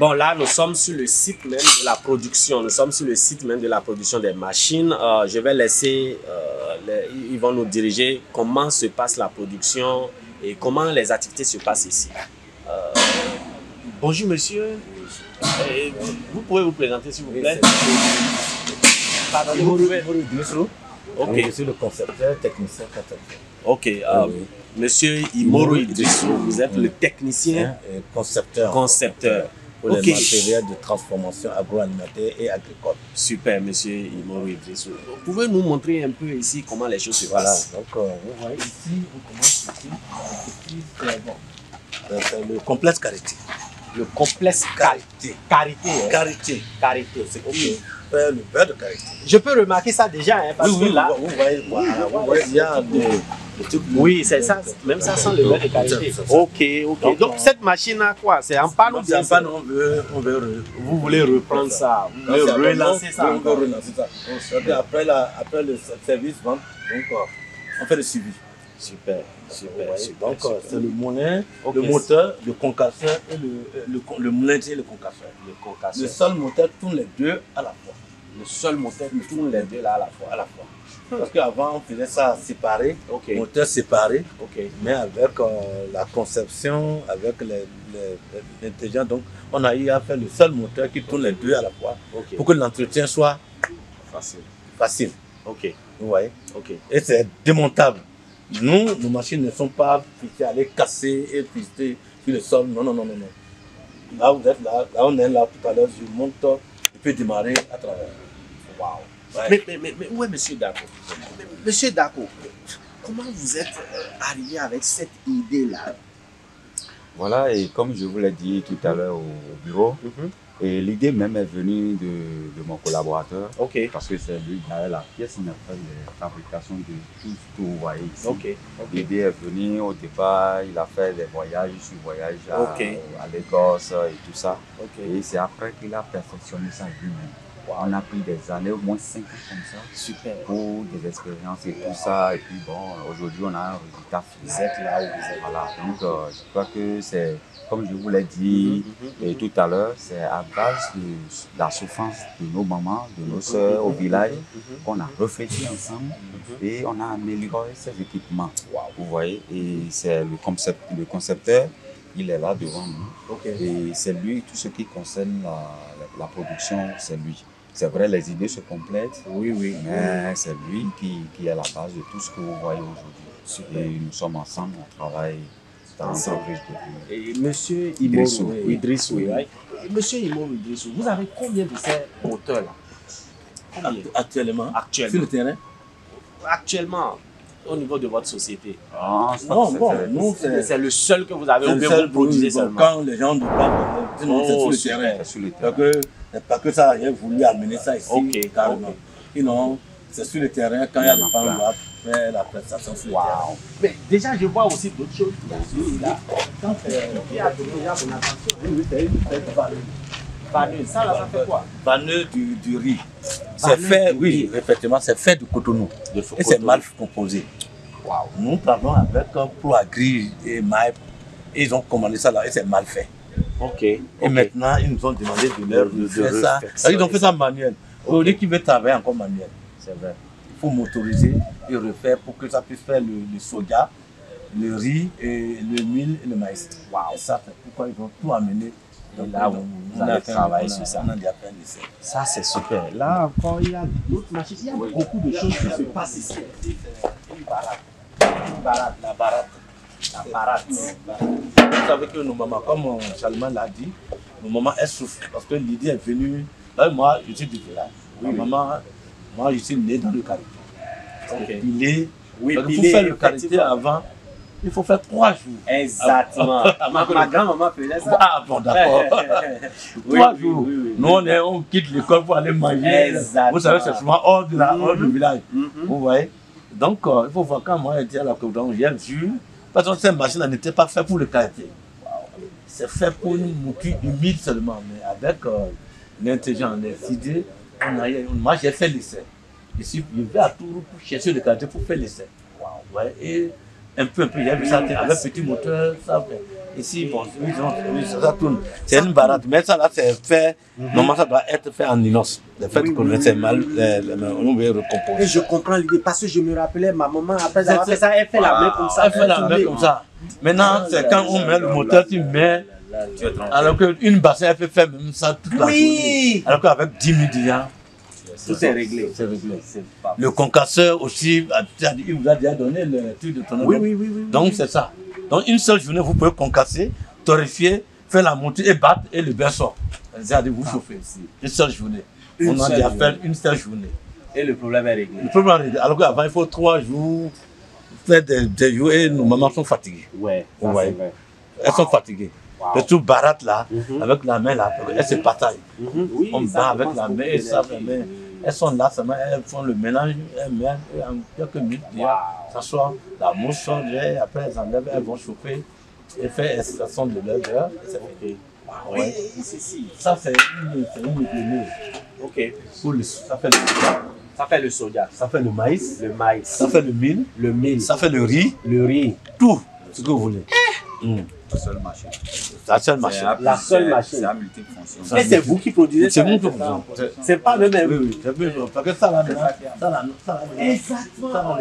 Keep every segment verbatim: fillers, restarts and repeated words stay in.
Bon, là, nous sommes sur le site même de la production. Nous sommes sur le site même de la production des machines. Euh, je vais laisser, euh, les, ils vont nous diriger comment se passe la production et comment les activités se passent ici. Euh, bonjour, monsieur. Euh, vous pouvez vous présenter, s'il vous plaît? Pardon, Imoru Idrissou. Ok. Je suis le concepteur, technicien, concepteur. Ok. Euh, oui. Monsieur Imoru Idrissou, vous êtes oui. le technicien et concepteur. Concepteur. Pour okay. les matériels de transformation agroalimentaire et agricole. Super, monsieur Imoru Idrissou. Pouvez-vous nous montrer un peu ici comment les choses se voilà. passent? Voilà, donc euh, vous voyez ici, on commence ici. C'est bon. euh, le complexe Karité. Le complexe Karité. Karité. Karité. Karité. C'est qui fait le beurre de Karité. Je peux remarquer ça déjà, hein, parce oui, oui, que là. Vous voyez, voilà, oui, vous voyez, il y a des. Oui, c'est ça, même ça sent le beurre de qualité. Ok, ok. Donc, cette machine à quoi? C'est en panne ou bien panne? Vous voulez reprendre ça, vous voulez relancer ça? On veut relancer ça. Après le service, donc on fait le suivi. Super, super. Donc, c'est le moulin, le moteur, le concasseur et le moulin et le concasseur. Le seul moteur tourne les deux à la fois. Le seul moteur tourne les deux là à la fois. À la fois. Parce qu'avant, on faisait ça séparé, okay. moteur séparé, okay. mais avec euh, la conception, avec l'intelligence, donc on a eu à faire le seul moteur qui tourne okay. les deux à la fois okay. pour que l'entretien soit facile. facile. Okay. Vous voyez okay. Et c'est démontable. Nous, nos machines ne sont pas fixées, aller casser et pister sur le sol. Non, non, non, non, non. Là, vous êtes là, là on est là tout à l'heure, je monte, je peux démarrer à travers. Waouh! Ouais. Mais, mais, mais, mais où est Monsieur Dako? Monsieur Dako, comment vous êtes arrivé avec cette idée-là? Voilà, et comme je vous l'ai dit tout à l'heure au bureau, mm-hmm. et l'idée même est venue de, de mon collaborateur, okay. parce que c'est lui qui a la pièce, on a fait la fabrication de tout ce que vous voyez ici. Okay. Okay. L'idée est venue au départ, il a fait des voyages, sur voyage à, okay. à l'Écosse et tout ça, okay. et c'est après qu'il a perfectionné ça lui-même. On a pris des années, au moins cinq ans comme ça, super. pour des expériences et tout ça. Et puis bon, aujourd'hui on a un résultat final. Vous êtes là où vous êtes. Voilà, donc euh, je crois que c'est, comme je vous l'ai dit mm-hmm. et tout à l'heure, c'est à base de, de la souffrance de nos mamans, de nos soeurs mm-hmm. au village, mm-hmm. qu'on a réfléchi ensemble mm-hmm. et on a amélioré ces équipements. Wow. Vous voyez, et c'est le, concept, le concepteur. Il est là devant nous. Okay. Et c'est lui, tout ce qui concerne la, la, la production, c'est lui. C'est vrai, les idées se complètent, oui, oui, mais oui. c'est lui qui, qui est à la base de tout ce que vous voyez aujourd'hui. Et nous sommes ensemble, on travaille dans l'entreprise de lui. Et Monsieur Idrissou, Imoru Idrissou, oui. Oui. Monsieur Imoru Idrissou, vous avez combien de ces moteurs-là? Actuellement, Actuellement. Sur le terrain? Actuellement. Au niveau de votre société. Ah, non, bon, nous, c'est le seul que vous avez ou bien vous le produisez seulement. Quand les gens nous parlent, c'est sur le terrain. C'est pas que ça, j'ai voulu amener ça ici, carrément. Sinon, c'est sur le terrain, quand il y a le pain, on va faire la prestation sur le terrain. Mais déjà, je vois aussi d'autres choses. Quand il y a déjà mon attention, c'est une petite valeur. Vaneux, ça là, ça fait quoi? Vaneux du, du riz. C'est fait, oui, riz. effectivement, c'est fait de cotonou. De et c'est mal composé. Wow. Nous parlons avec un pro agri et maïs. Ils ont commandé ça là et c'est mal fait. Ok. Et okay. maintenant, ils nous ont demandé de leur de, de faire de ça. ça. Ils ont fait ça manuel. Okay. Au lieu qu'ils veulent travailler encore manuel. C'est vrai. Il faut motoriser et refaire pour que ça puisse faire le, le soja, le riz, et le mil et le maïs. Wow. Et ça, c'est pourquoi ils ont tout amené. Et là, donc, on, on a travaillé sur ça. On a ça, c'est super. Là encore, il y a d'autres machines. Il y a oui. beaucoup de choses qui se passent ici. Une barate. Une barate. La barate. La barate. Vous savez que nos mamans, comme Charlemagne l'a dit, nos mamans, elles souffrent. Parce que l'idée est venue. Là, moi, je suis du village. Oui, ma maman, moi, je suis né dans le Karité. Okay. Il est. Oui, donc, il faut faire le Karité avant. Il faut faire trois jours. Exactement. Ma, ma grand-maman faisait ça. Ah bon, d'accord. oui, trois oui, jours. Oui, oui, oui. Nous, on, est, on quitte l'école pour aller manger. Exactement. Vous savez, c'est souvent hors, de la, hors mm-hmm. du village. Mm-hmm. Vous voyez? Donc, euh, il faut voir quand moi, j'étais à la Côte d'Angers, j'ai vu. Parce que cette machine n'était pas faite pour le quartier. C'est fait pour une mouture humide seulement. Mais avec euh, l'intelligence, les idées, on a, moi, j'ai fait l'essai. Je vais à Toulouse pour chercher le quartier pour faire l'essai. Wow. Ouais. Et un peu, un peu, il y a vu ça, avec petit moteur, ça, ici, bon, oui, ça, ça tourne. C'est une baratte, mais ça, là, c'est fait, normalement, ça doit être fait en inox. Le fait oui, qu'on oui, oui, mal, on veut recomposer. Et je comprends l'idée, parce que je me rappelais, ma maman, après avoir fait ça, elle fait la main comme ça. Elle fait la main comme ça. Maintenant, c'est quand on met le moteur, tu mets. Alors qu'une bassine, elle peut faire même ça toute la journée. Alors qu'avec dix milliards, tout est réglé. Le concasseur aussi, il vous a déjà donné le truc de ton. Oui, oui, oui. Donc c'est ça. Donc une seule journée, vous pouvez concasser, torréfier, faire la monture et battre et le bain sort. C'est-à-dire vous chauffez ici. Une seule journée. On a déjà fait une seule journée. Et le problème est réglé. Le problème est réglé. Alors qu'avant, il faut trois jours, faire des jours et nos mamans sont fatiguées. Ouais, ouais. Elles sont fatiguées. Le tout baratte là, avec la main là, elles se partagent. On bat avec la main et ça. Elles sont là, elles font le mélange, elles mènent, et en quelques minutes, ça sort, la mousse change, après elles enlèvent, elles vont chauffer, et faire extraction de l'œuvre, et c'est fini. Oui, ici. Ça, c'est une économie. Ok. Ça fait le soja. Ça fait le soja. Ça fait le maïs. Le maïs. Ça fait le mil. Le mil. Ça fait le riz. Le riz. Tout ce que vous voulez. Mmh. La seule machine. La seule machine. La seule machine. C'est la multifonction. Et c'est vous qui produisez ça. C'est vous qui produisez. C'est pas le même. Oui, oui. C'est ça. Parce que ça, là, ça, là, ça, là. Exactement. Ça, là,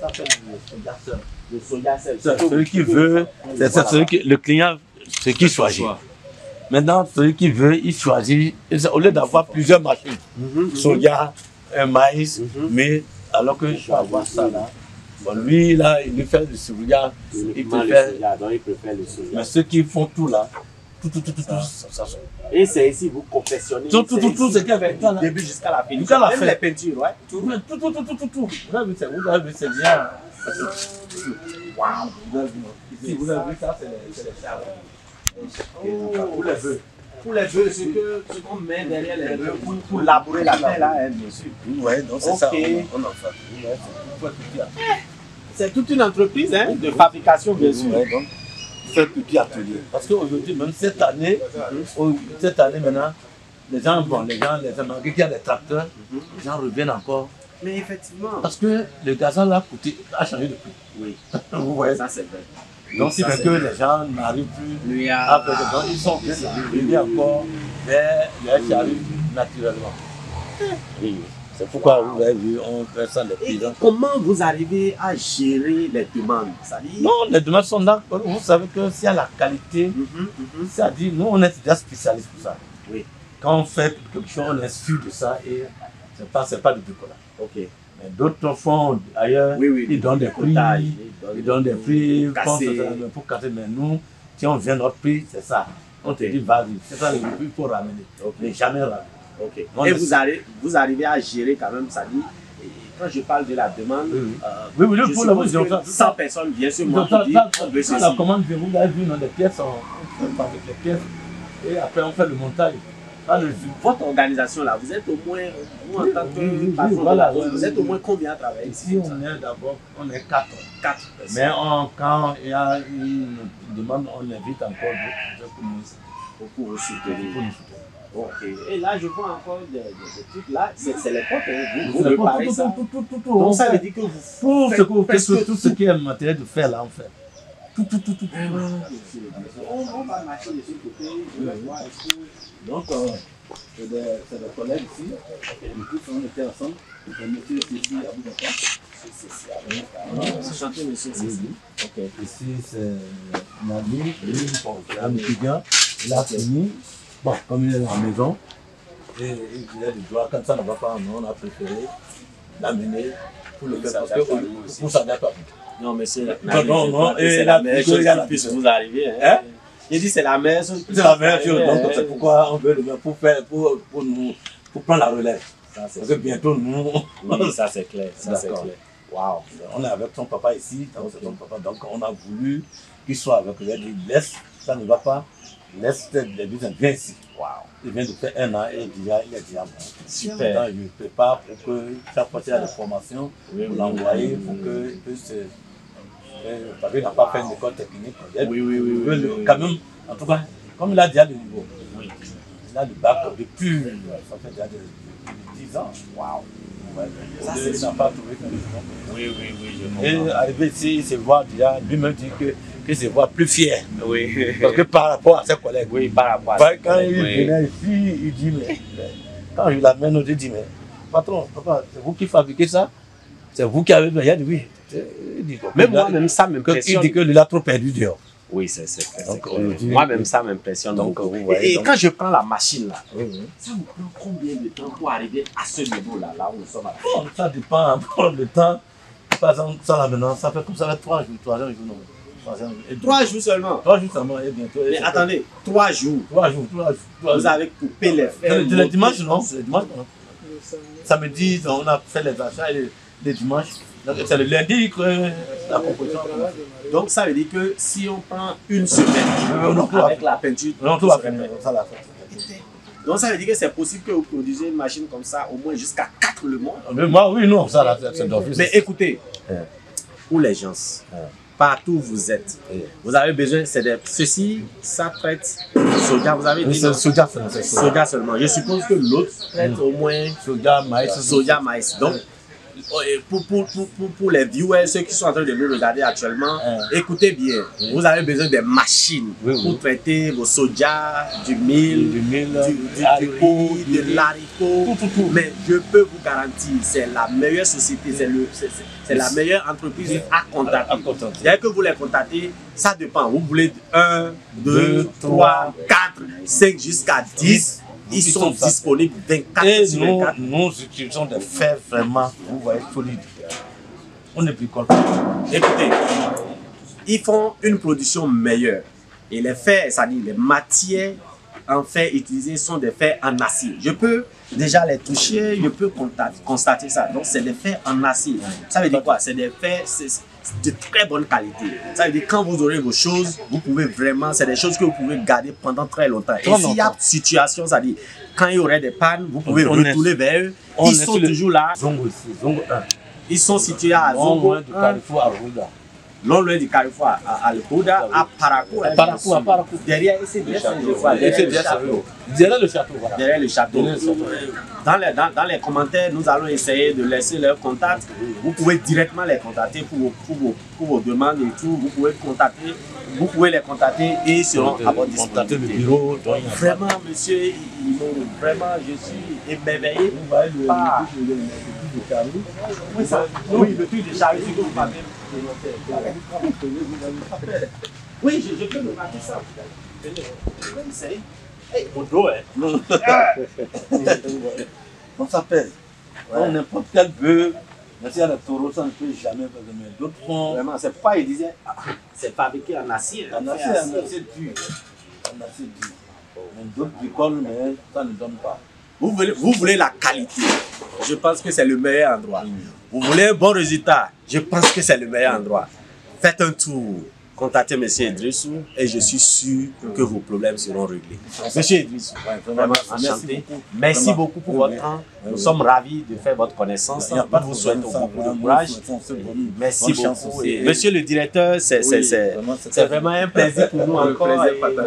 ça fait le soja seul. Le soja seul. Celui qui veut, c'est celui qui, le client, c'est qui choisit. Maintenant, celui qui veut, il choisit. Au lieu d'avoir plusieurs machines, soja, un maïs, mais alors que je vais avoir ça là. Bon, lui, là, il lui fait le soja, il préfère le soja. Mais ceux qui font tout là, tout, tout, tout, tout, tout, ça, ça sort. Et c'est ici, vous confectionnez. Tout, tout, tout, tout, c'est qu'il y avait. Du début jusqu'à la peinture. Jusqu'à la fin. Même les peintures, ouais. Tout, tout, tout, tout, tout, tout. Vous avez vu, c'est bien. Waouh. Vous avez vu. Ici, vous avez vu, ça, c'est les charbons. Pour les vœux. Pour les vœux, ce qu'on met derrière les vœux, pour labourer la main là, bien sûr. Ouais, donc c'est ça. On en fait. C'est toute une entreprise hein, de fabrication, bien sûr. Oui, donc, fait petit atelier. Parce qu'aujourd'hui, même cette année, cette année maintenant, les gens, bon, les gens, les Américains qui ont des tracteurs, les gens reviennent encore. Mais effectivement. Parce que le gazole a, coûté, a changé de prix. Oui. Vous voyez. Ça, c'est vrai. Donc, c'est que les gens n'arrivent plus à faire des gens. Ils sont venus encore vers les charrues naturellement. Oui. C'est pourquoi vous avez vu, on fait ça les paysans. Comment vous arrivez à gérer les demandes? Non, les demandes sont là. Vous savez que s'il y a la qualité, c'est-à-dire, nous, on est déjà spécialistes pour ça. Oui. Quand on fait quelque chose, on est sûr de ça et ce n'est pas, pas du bricolage. OK. Mais d'autres font ailleurs, oui, oui, ils donnent des prix, ils donnent des prix, ils pensent pour casser. Mais nous, si on vient notre prix, c'est ça. On te dit, vas-y, c'est ça le prix pour ramener. Mais jamais ramener. Okay. Et vous arrivez, vous arrivez à gérer quand même, ça dit, et quand je parle de la demande, oui, oui. Euh, oui, oui, je suppose que cent personnes, bien sûr, m'ont dit, on veut ceci. La commande, vous l'avez vu dans les pièces, on fait avec les pièces, et après on fait le montage. Alors, votre organisation là, vous êtes au moins, vous en tant que oui, patron, oui, voilà, vous, vous êtes au moins combien à travailler ici? Ici, on est d'abord, on est quatre. Quatre personnes. Mais on, quand il y a une demande, on invite encore d'autres communistes pour nous soutenir. Okay. Et là, je vois encore des trucs là, c'est les potes, vous, vous préparez tout, ça. Tout, tout, tout, tout. Donc ça veut dire que vous tout ce, vous faites, tout, tout ce qui est matériel de faire là, en fait. Tout, tout, tout, tout. tout. On va marcher de ce côté, je vais voir. Donc, euh, c'est des, des collègues ici, du coup, on était ensemble, on mettait ici à bout de temps. C'est chanté, monsieur, c'est ici. Ok. Ici, c'est Nami, un étudiant, là, c'est nous. Bon, comme il est à la maison, et il faisait du droit, quand ça ne va pas, on a préféré l'amener pour le faire, parce que pour ça n'a pas. Non, mais c'est la, non, non, et la meilleure chose qui puisse vous arriver. Hein? Il dit c'est la meilleure chose. C'est la meilleure chose, donc c'est pourquoi on veut le faire, pour faire, pour, pour nous, pour prendre la relève. Ça, parce que bientôt nous... Oui, ça c'est clair, ça c'est clair. Waouh, on est avec son papa ici, donc c'est son papa, donc on a voulu qu'il soit avec lui, il laisse, ça ne va pas. Laisse les deux ans, viens ici. Wow. Il vient de faire un an et déjà, il est déjà mort. Super. Je me prépare pour que chaque fois qu'il y a des formations, oui, pour l'envoyer, pour qu'il puisse. Parce qu'il n'a pas fait une école technique. Oui, oui, oui. oui, oui quand même, en tout cas, comme il a déjà le niveau, oui. Il a le bac depuis, ça fait déjà dix ans. Wow. Ça, c'est n'a pas trouvé qu'on est. Oui, oui, oui, je comprends. Et arrivé ici, il voit déjà, lui-même dit que. Il se voit plus fier. Oui. Parce que par rapport à ses collègues. Oui, par rapport à ses collègues. Quand il oui. venait ici, il dit, mais. Quand je l'amène, je dis, mais. Patron, papa, c'est vous qui fabriquez ça? C'est vous qui avez besoin? Oui. Il dit, même moi-même, ça m'impressionne. Il dit qu'il a trop perdu dehors. Oui, c'est ça. Moi-même, ça m'impressionne. Et, et donc... quand je prends la machine là, oui, oui. ça vous prend combien de temps pour arriver à ce niveau là, là où nous sommes à la... Ça dépend encore le temps. Par exemple, ça là maintenant, ça fait comme ça, trois jours, trois jours, non. Et trois jours seulement. Trois jours seulement et bientôt. Mais attendez, trois jours. Trois jours, trois jours. Vous avez coupé les fers. Le dimanche, non? Le dimanche, non? Samedi, on a fait les achats et les dimanches. C'est le lundi que la composition. Donc ça veut dire que si on prend une semaine avec la peinture, on trouve la peinture. Donc ça veut dire que c'est possible que vous produisez une machine comme ça au moins jusqu'à quatre le mois. Moi, oui, non, ça, c'est d'office. Mais écoutez, pour les gens. Partout où vous êtes. Oui. Vous avez besoin, c'est de ceci, ça traite soja, vous avez dit. Soja seulement. Soja seulement. Je suppose que l'autre traite mm. au moins soja, maïs. Soja, maïs. Donc, pour, pour, pour, pour, pour les viewers, ceux qui sont en train de me regarder actuellement, mm. écoutez bien, mm. vous avez besoin des machines oui, oui. pour traiter vos soja, du mil, du, mil, du, du, du, du pot, de l'haricot. Mais je peux vous garantir, c'est la meilleure société, c'est le... C est, c est, c'est la meilleure entreprise oui. à contacter. À, à contacter. Dès que vous les contactez, ça dépend. Vous voulez un, deux, trois, quatre, cinq jusqu'à dix. Ils, Ils sont, sont disponibles vingt-quatre sur vingt-quatre. Nous utilisons des faits vraiment, vous voyez, solides. On est plus content. Écoutez, ils font une production meilleure. Et les faits, c'est-à-dire les matières en fait utilisés sont des faits en acier. Je peux déjà les toucher, je peux constater, constater ça. Donc c'est des faits en acier. Ça veut dire quoi? C'est des faits de très bonne qualité. Ça veut dire quand vous aurez vos choses, vous pouvez vraiment, c'est des choses que vous pouvez garder pendant très longtemps. Et s'il y a situation, ça veut dire quand il y aurait des pannes, vous pouvez on retourner est, vers eux. Ils sont toujours là. Zongo ici, Zongo un. Ils sont situés à Zongo, loin du Carrefour Arkouda. Non loin du Carrefour Arkouda, à Parakou. À Parakou, à Parakou. Derrière, c'est bien le château. Derrière le château, voilà. Derrière le château. Dans les, dans, dans les commentaires, nous allons essayer de laisser leurs contacts. Vous pouvez directement les contacter pour vos, pour vos, pour vos demandes et tout. Vous pouvez, contacter, vous pouvez les contacter et ils seront à votre disponibilité. Le bureau, donc, vraiment, monsieur, vraiment, je suis émerveillé. Ah. Oui, ça, oui, le truc de charité que vous m'avez présenté. Oui, je, je peux remarquer ça. Essaye. Hey, on doit, hein. On s'appelle. Ouais. N'importe quel bœuf, même si à la taureau, ça ne peut jamais pardonner d'autres fonds. Vraiment, c'est pourquoi il disait, ah, c'est fabriqué en acier. En acier, en acier dur. En acier dur. D'autres bricolent, mais ça ne donne pas. Vous voulez, vous voulez la qualité. Je pense que c'est le meilleur endroit. Mmh. Vous voulez un bon résultat. Je pense que c'est le meilleur endroit. Faites un tour. Contactez Monsieur Idrissou et je suis sûr que vos problèmes seront réglés. Monsieur Idrissou, vraiment enchanté. Merci beaucoup pour votre temps. Nous sommes ravis de faire votre connaissance. Nous vous souhaitons beaucoup de courage. Merci beaucoup. Monsieur le directeur, c'est vraiment un plaisir pour nous encore.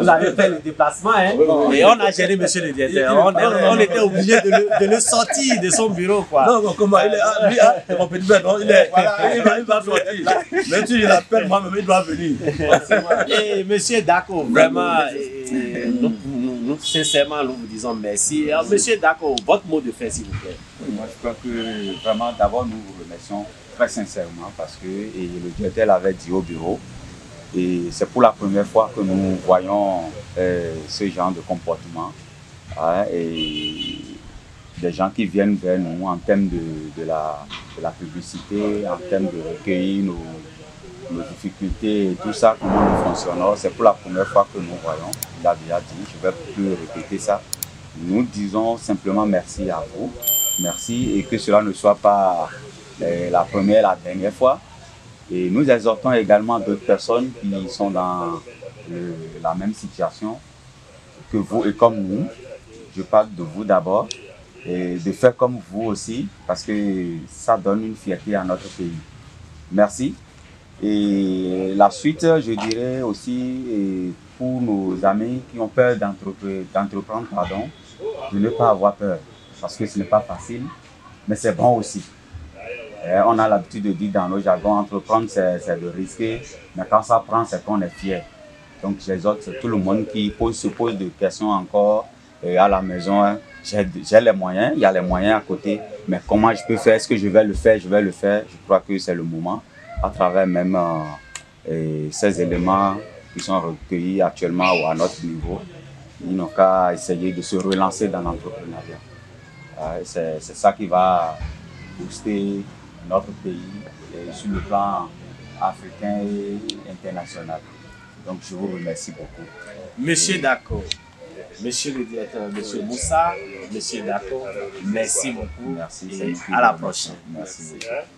Vous avez fait le déplacement et on a géré Monsieur le directeur. On était obligé de le sortir de son bureau. Non, non, comment il est mon petit bête, il va sortir. Même si il appelle moi, mais il doit venir. Et Monsieur Dako, vraiment, et nous, nous, nous, sincèrement, nous vous disons merci. Alors, Monsieur Dako, votre mot de fin, s'il vous plaît. Oui, moi, je crois que vraiment, d'abord, nous vous remercions très sincèrement parce que et le directeur l'avait dit au bureau. Et c'est pour la première fois que nous voyons euh, ce genre de comportement. Hein, et des gens qui viennent vers nous en termes de, de, la, de la publicité, en termes de recueillir nos. nos difficultés et tout ça, comment nous fonctionnons, c'est pour la première fois que nous voyons, il a déjà dit, je ne vais plus répéter ça. Nous disons simplement merci à vous, merci et que cela ne soit pas eh, la première, la dernière fois. Et nous exhortons également d'autres personnes qui sont dans le, la même situation que vous et comme nous, je parle de vous d'abord, et de faire comme vous aussi, parce que ça donne une fierté à notre pays. Merci. Et la suite, je dirais aussi, et pour nos amis qui ont peur d'entreprendre, de ne pas avoir peur, parce que ce n'est pas facile. mais c'est bon aussi. Et on a l'habitude de dire dans nos jargons, entreprendre c'est de risquer, mais quand ça prend, c'est qu'on est fier. Donc les autres, c'est tout le monde qui pose, se pose des questions encore et à la maison. J'ai les moyens, il y a les moyens à côté, mais comment je peux faire, est-ce que je vais le faire, je vais le faire. Je crois que c'est le moment, à travers même euh, ces éléments qui sont recueillis actuellement ou à notre niveau. Ils n'ont qu'à essayer de se relancer dans l'entrepreneuriat. Euh, c'est ça qui va booster notre pays et sur le plan africain et international. Donc je vous remercie beaucoup. Monsieur Dako, monsieur le directeur, monsieur Moussa, monsieur Dako, merci beaucoup. Merci. Et à la prochaine. Merci. Merci.